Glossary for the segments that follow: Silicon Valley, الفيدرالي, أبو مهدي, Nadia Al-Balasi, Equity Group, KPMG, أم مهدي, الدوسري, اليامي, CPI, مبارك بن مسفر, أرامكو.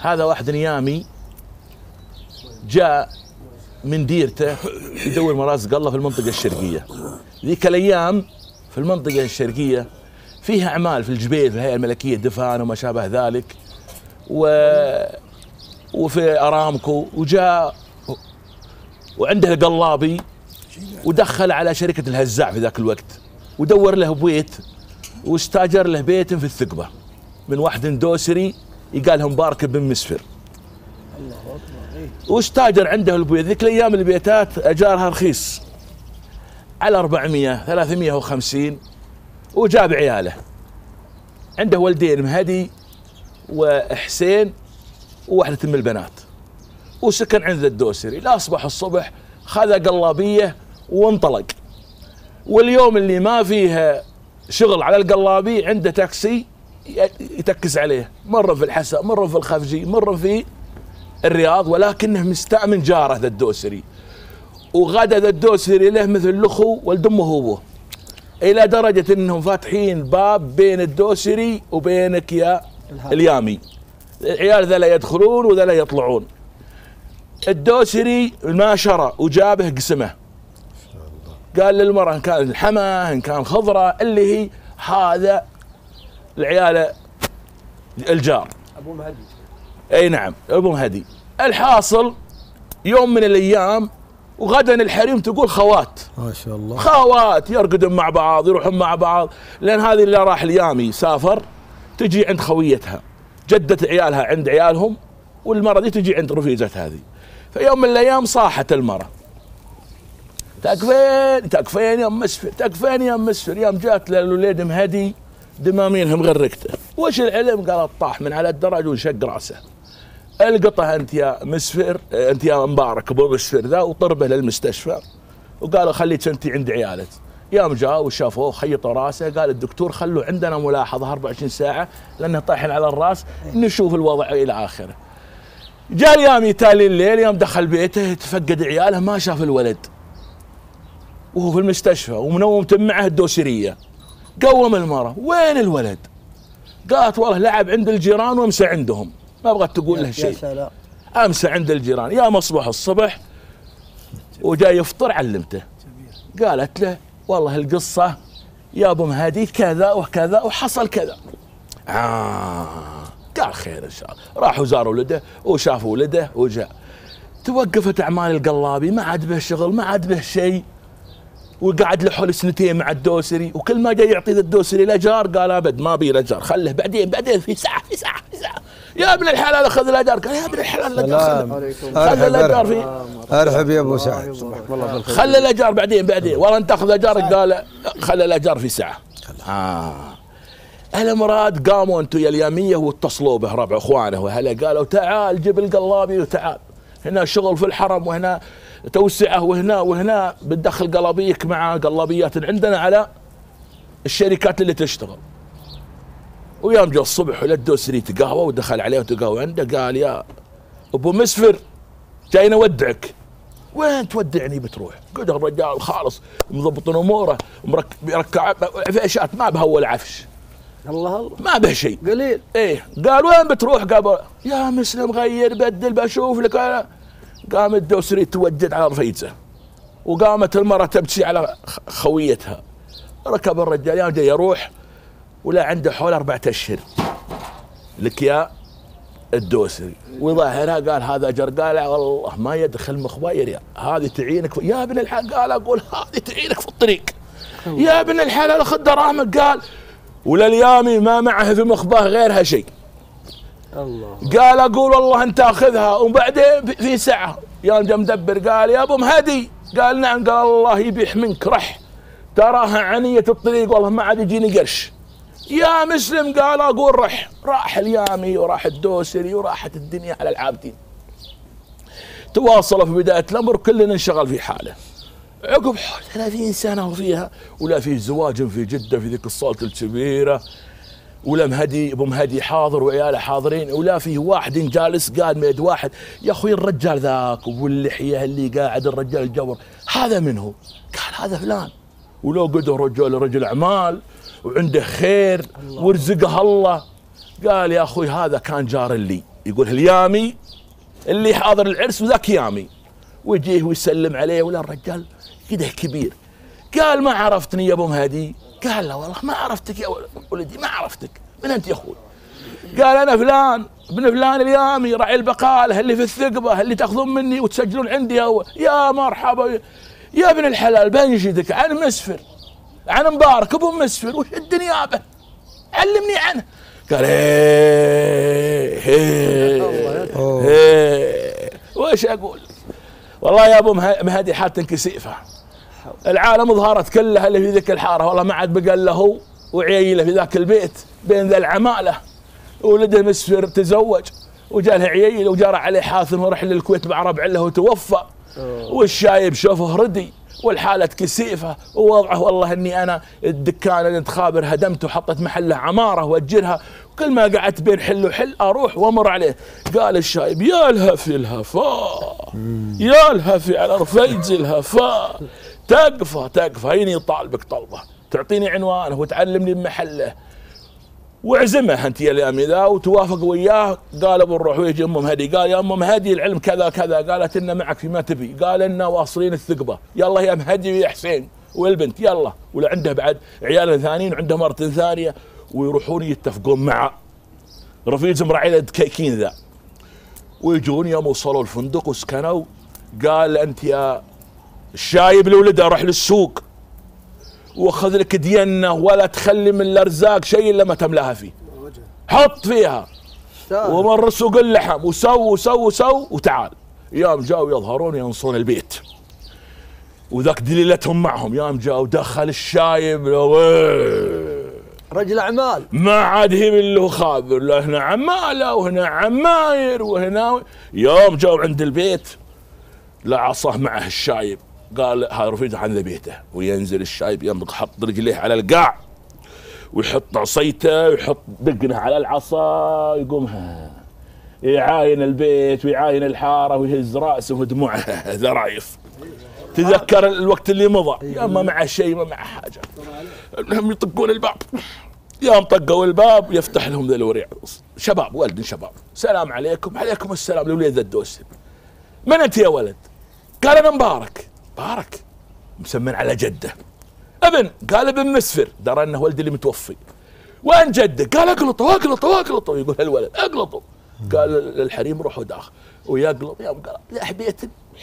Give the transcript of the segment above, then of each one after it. هذا واحد نيامي جاء من ديرته يدور مرازق الله في المنطقة الشرقية. ذيك الأيام في المنطقة الشرقية فيها أعمال في الجبيل، في الهيئة الملكية دفان وما شابه ذلك، وفي أرامكو، وجاء وعنده القلابي ودخل على شركة الهزاع في ذاك الوقت، ودور له بيت واستاجر له بيت في الثقبة من واحد دوسري يقاله مبارك بن مسفر. الله اكبر. واستاجر عنده البيت، ذيك الايام البيتات اجارها رخيص على 400 350، وجاب عياله. عنده ولدين مهدي وحسين وواحدة من البنات، وسكن عند الدوسري. لا اصبح الصبح خذ قلابيه وانطلق، واليوم اللي ما فيه شغل على القلابي عنده تاكسي يتكس عليه، مره في الحسا، مره في الخفجي، مره في الرياض، ولكنه مستأمن جاره ذا الدوسري. وغدا ذا الدوسري له مثل الاخو ولد امه وابوه، الى درجه انهم فاتحين باب بين الدوسري وبينك يا اليامي. العيال ذا لا يدخلون وذا لا يطلعون. الدوسري ما شرى وجابه قسمه، قال للمرأة إن كان الحمى إن كان خضرة اللي هي هذا العيال الجار أبو مهدي. أي نعم أبو مهدي. الحاصل يوم من الأيام وغدا الحريم تقول خوات، ما شاء الله، خوات يرقدون مع بعض يروحون مع بعض، لأن هذه اللي راح اليامي سافر تجي عند خويتها، جدة عيالها عند عيالهم، والمرأة دي تجي عند رفيقتها هذه. فيوم من الأيام صاحت المرأة، تكفين تكفين يا ام مسفر، تكفين يا ام مسفر. يوم جات للوليد مهدي دمامينهم غرقته، وش العلم؟ قالت طاح من على الدرج وانشق راسه. القطه انت يا مسفر، انت يا مبارك ابو مسفر ذا، وطربه للمستشفى، وقالوا خليك انت عند عيالك. يوم جاءوا وشافوه خيطوا راسه، قال الدكتور خلوا عندنا ملاحظه 24 ساعه لانه طايحين على الراس، نشوف الوضع الى اخره. جاء اليامي تالي الليل، يوم دخل بيته تفقد عياله ما شاف الولد، وهو في المستشفى ومنومة معه الدوسرية. قوم المرأة وين الولد؟ قالت والله لعب عند الجيران وامسى عندهم، ما بغت تقول له شيء، امسى عند الجيران. يا مصبح الصبح وجاي يفطر علمته، قالت له والله القصة يا ابو مهدي كذا وكذا وحصل كذا. قال خير ان شاء الله. راحوا زاروا ولده وشافوا ولده وجاء. توقفت اعمال القلابي، ما عاد به شغل ما عاد به شيء، وقعد له حول سنتين مع الدوسري، وكل ما جاي يعطي الدوسري لجار قال ابد ما بي لجار، خله بعدين في ساعه. يا ابن الحلال خذ لجار، قال يا ابن الحلال خذ لجار في ارحب يا ابو سعد، خله لجار بعدين والله انت اخذ لجار، قال خله لجار في ساعه. اهل مراد قاموا انتم يا الياميه واتصلوا به ربع اخوانه وهلا، قالوا تعال جيب القلابي وتعال، هنا شغل في الحرم وهنا توسعه وهنا بتدخل قلابيك مع قلابيات عندنا على الشركات اللي تشتغل. ويوم جاء الصبح ولد الدوسري تقهوى ودخل عليه وتقهوى عنده، قال يا ابو مسفر جاي نودعك. وين تودعني بتروح؟ قد الرجال خالص مضبطين اموره، مركع عفشات ما بها ولا عفش، الله ما به شيء قليل. ايه قال وين بتروح؟ قال يا مسلم غير بدل بشوف لك. قام الدوسري توجد على رفيته، وقامت المرأة تبكي على خويتها. ركب الرجال يوم جاي يروح ولا عنده حول 4 أشهر لك يا الدوسري، وظاهرها قال هذا جرقالة والله ما يدخل مخباير، هذه تعينك يا ابن الحلال، قال اقول هذه تعينك في الطريق يا ابن الحلال خذ دراهمك. قال ولليامي ما معه في مخباه غيرها شيء، الله. قال اقول والله انت اخذها وبعدين في ساعه. يوم جا مدبر قال يا ابو مهدي، قال نعم، قال الله يبيح منك رح، تراها عنيه الطريق والله ما عاد يجيني قرش يا مسلم. قال اقول رح. راح اليامي وراح الدوسري وراحت الدنيا على العابدين. تواصلوا في بدايه الامر كلنا انشغل في حاله. عقب حول 30 سنه وفيها ولا في زواج في جده في ذيك الصاله الكبيره، ولا مهدي ابو مهدي حاضر وعياله حاضرين، ولا فيه واحد جالس قال ميد واحد يا اخوي الرجال ذاك واللحيه اللي قاعد الرجال الجور هذا منه؟ قال هذا فلان، ولو قده رجل اعمال وعنده خير ورزقه الله. قال يا اخوي هذا كان جار لي. يقول اليامي اللي حاضر العرس وذاك يامي، ويجيه ويسلم عليه، ولا الرجال كده كبير. قال ما عرفتني يا ابو مهدي؟ قال لا والله ما عرفتك يا ولدي، ما عرفتك، من انت يا اخوي؟ قال انا فلان ابن فلان اليامي، راعي البقاله اللي في الثقبه اللي تاخذون مني وتسجلون عندي. يا مرحبا يا ابن الحلال، بنشدك عن مسفر، عن مبارك ابو مسفر، وش الدنيا به؟ علمني عنه. قال ايه ايه وش اقول؟ والله يا ابو مهدي حالة كسيفه، العالم ظهرت كلها اللي في ذيك الحاره، والله ما عاد بقى له وعيله في ذاك البيت بين ذا العماله. ولده مسفر تزوج وجاله عييل، وجرى عليه حاثم وراح للكويت مع ربع له وتوفى، والشايب شوفه ردي، والحالة كسيفة، ووضعه والله اني انا الدكان اللي تخابر هدمته وحطت محله عمارة واجرها، وكل ما قعدت بين حل وحل اروح وامر عليه. قال الشايب يا الهفي الهفاء، يا الهفي على رفيج الهفاء، تقفى تقفى، هيني طالبك طلبه، تعطيني عنوانه وتعلمني بمحله واعزمه انت يا اليامي ذا وتوافق وياه. قال بنروح. ويجي ام مهدي، قال يا ام مهدي العلم كذا كذا، قالت ان معك فيما تبي، قال ان واصلين الثقبه، يلا يا مهدي ويا حسين والبنت يلا، ولا عنده بعد عيال ثانيين وعنده مرة ثانيه، ويروحون يتفقون مع رفيقهم راعي الدكيكين ذا، ويجون يوم وصلوا الفندق وسكنوا. قال انت يا الشايب لولده روح للسوق واخذ لك دينه، ولا تخلي من الارزاق شيء الا ما تملاها فيه، حط فيها ومر سوق اللحم وسو سو سو وتعال. يوم جاوا يظهرون ينصون البيت، وذاك دليلتهم معهم. يوم جاوا دخل الشايب رجل اعمال، ما عاد هي من له خابر، لا هنا عماله وهنا عماير وهنا. يوم جاوا عند البيت لا عصاه معه الشايب، قال هاي رفيده عن بيته، وينزل الشايب يمرق حط رجليه على القاع ويحط عصيته ويحط دقنه على العصا، يقوم يعاين البيت ويعاين الحاره ويهز راسه ودموعه ذرايف. تذكر الوقت اللي مضى، يا ما معه شيء ما معه حاجه. المهم يطقون الباب، يوم طقوا الباب يفتح لهم ذا الوريع، شباب ولد شباب، السلام عليكم. عليكم السلام لوليد الدوسري. من انت يا ولد؟ قال انا مبارك. مبارك مسمن على جده. ابن؟ قال ابن مسفر، درى انه ولدي اللي متوفي. وين جده؟ قال اقلطوا اقلطوا اقلطوا، يقول هالولد اقلطوا. قال للحريم روحوا داخل، ويقلط يوم قلط لا حبيت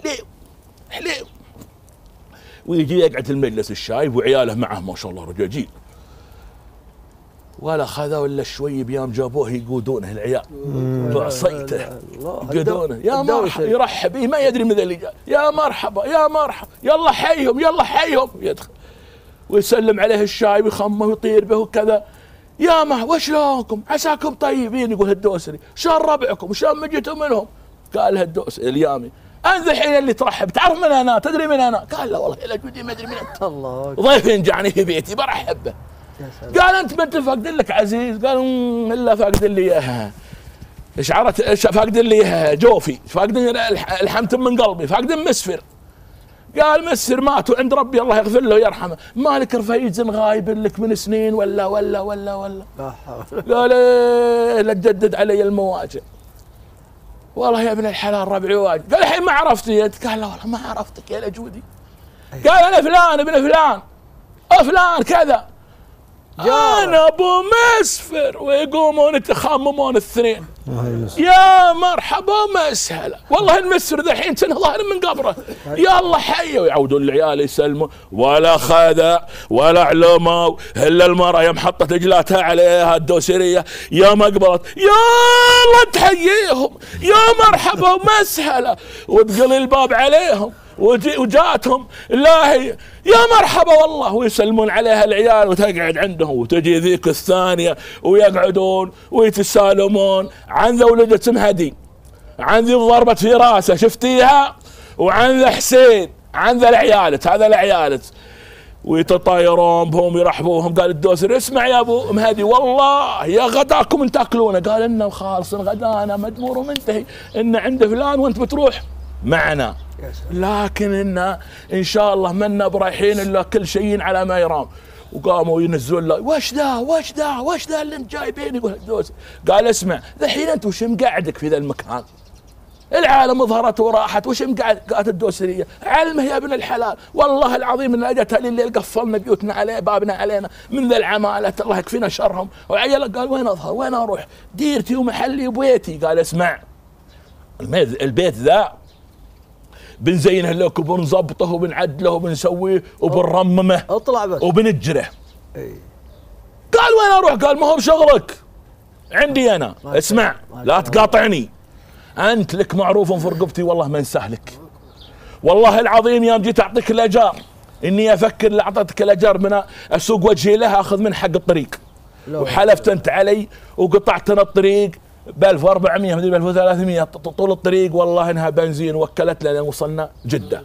حليو حليو. ويجي يقعد المجلس الشايب وعياله معه، ما شاء الله رجاجيل، ولا خذا ولا شوي بيام جابوه يقودونه العيال بعصيته يقودونه، يا مرحبا يرحب، ما يدري من ذا اللي جاء، يا مرحبا يا مرحبا يلا حيهم يلا حيهم. يدخل ويسلم عليه الشايب ويخمه ويطير به وكذا، يا ما وشلونكم عساكم طيبين، يقول الدوسري شلون ربعكم شلون مجيتوا منهم؟ قال الدوسري اليامي انت الحين اللي ترحب، تعرف من انا تدري من انا؟ قال لا والله الا جودي ما ادري من انت، الله ضيفي جاني في بيتي برحب به. قال انت بنت فاقدين لك عزيز؟ قال الا فاقدين لي اياها، شعرت فاقدين لي اياها جوفي، فاقدين الحمت من قلبي، فاقدين مسفر. قال مسفر مات وعند ربي الله يغفر له ويرحمه، مالك رفيج غايب لك من سنين ولا ولا ولا ولا. قال ايه لا تجدد علي المواجع، والله يا ابن الحلال ربعي واجد. قال الحين ما عرفتني انت؟ قال لا والله ما عرفتك يا لجودي. قال انا فلان ابن فلان فلان كذا، أنا أبو مسفر. ويقومون يتخاممون الاثنين، يا مرحبا مسهلا، والله المسفر ذا الحين كان ظاهر من قبره، يلا حيه. ويعودون العيال يسلمون، ولا خذا ولا علموا الا المراه يوم حطت رجلاتها عليها الدوسريه، يوم اقبلت يلا تحييهم، يا مرحبا ومسهلا، وتقلي الباب عليهم وجاتهم لا هي يا مرحبا والله، ويسلمون عليها العيال وتقعد عندهم، وتجي ذيك الثانيه ويقعدون ويتسالمون عن ذا ولدة أم مهدي، عن ذي ضربت في راسه شفتيها، وعن ذا حسين، عن ذا العيالت هذا العيالت، ويتطايرون بهم يرحبوهم. قال الدوسري اسمع يا ابو مهدي والله يا غداكم ان تاكلونه. قال انه خالص غدانا مدمور ومنتهي، ان عنده فلان وانت بتروح معنا، لكن إن شاء الله منا برايحين إلا كل شيء على ما يرام. وقاموا ينزلون لي وش ذا اللي انت جايبيني؟ قال اسمع الحين انت وش مقعدك في ذا المكان؟ العالم ظهرت وراحت وش مقعد؟ قالت الدوسريه علمه يا ابن الحلال والله العظيم ان اجت الليل قفلنا بيوتنا عليه بابنا علينا من ذا العماله الله يكفينا شرهم. وعيالك قال وين اظهر؟ وين اروح؟ ديرتي ومحلي وبيتي. قال اسمع البيت ذا بنزينه لك وبنظبطه وبنعدله وبنسويه وبنرممه اطلع بس وبنجره. اي قال وين اروح؟ قال ما هو بشغلك عندي انا. اسمع لا تقاطعني انت لك معروف في رقبتي والله ما انساه لك والله العظيم يوم جيت اعطيك الاجار اني افكر اللي اعطيتك الاجار من اسوق وجهي لها اخذ من حق الطريق وحلفت انت علي وقطعت انا الطريق ب 1400 مدري ب 1300 طول الطريق والله انها بنزين وكلت لنا وصلنا جده.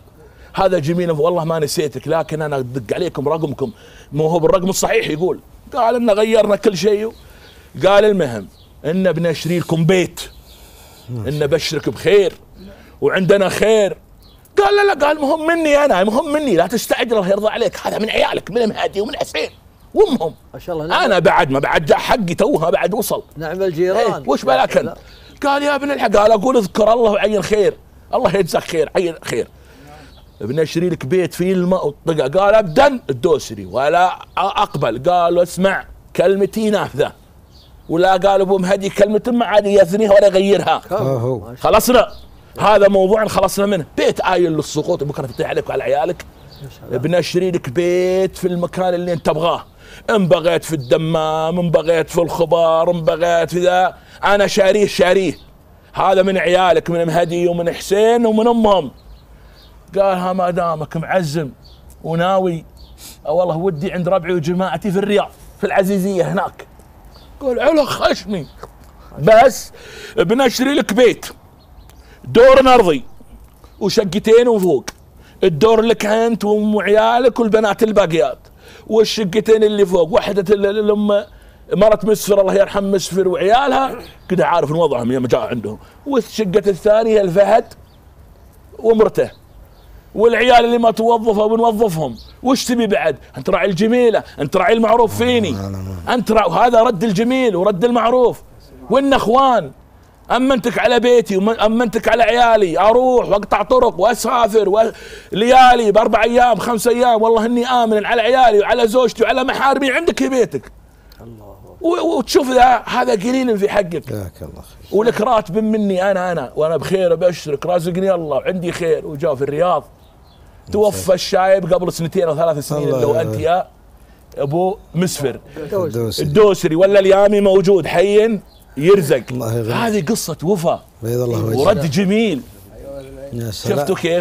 هذا جميل والله ما نسيتك لكن انا ادق عليكم رقمكم مو هو بالرقم الصحيح. يقول قال ان غيرنا كل شيء قال المهم ان بنشري لكم بيت ان بشرك بخير وعندنا خير. قال لا لا قال مهم مني انا مهم مني لا تستعجل الله يرضى عليك هذا من عيالك من مهدي ومن حسين وامهم ما شاء الله. نعم انا بعد ما بعد جاء حقي توها بعد وصل نعم الجيران ايه وش بالك انت؟ قال يا ابن الحق قال اقول اذكر الله وعين خير الله يجزاك خير عين خير بنشري لك بيت في الماء والطقه. قال ابدا الدوسري ولا اقبل. قال اسمع كلمتي نافذه ولا قال ابو مهدي كلمه ما عاد يثنيها ولا يغيرها خلصنا هذا موضوع خلصنا منه. بيت آيل للسقوط بكره تطيح عليك وعلى عيالك. بنشري لك بيت في المكان اللي انت تبغاه ان بغيت في الدمام ان بغيت في الخبار ان بغيت في ذا انا شاريه هذا من عيالك من مهدي ومن حسين ومن امهم. قالها ما دامك معزم وناوي والله ودي عند ربعي وجماعتي في الرياض في العزيزيه هناك. قول على خشمي بس بنشري لك بيت دور ارضي وشقتين وفوق الدور لك انت وعيالك والبنات الباقيات والشقتين اللي فوق وحده الام مرت مسفر الله يرحم مسفر وعيالها كده عارف وضعهم يوم جاء عندهم والشقه الثانيه الفهد ومرته والعيال اللي ما توظفوا بنوظفهم. وش تبي بعد؟ انت راعي الجميله انت راعي المعروف فيني انت هذا رد الجميل ورد المعروف وإن اخوان امنتك على بيتي وامنتك على عيالي اروح واقطع طرق واسافر ليالي باربع ايام خمس ايام والله اني امن على عيالي وعلى زوجتي وعلى محارمي عندك في بيتك الله وتشوف هذا قليل في حقك جزاك الله خير ولك راتب مني انا وانا بخير ابشرك رازقني الله وعندي خير. وجاء في الرياض توفى الشايب قبل سنتين او ثلاث سنين اللي هو انت يا ابو مسفر الدوسري ولا اليامي موجود حي يرزق. هذه قصة وفاء ورد جميل. شفتوا كيف؟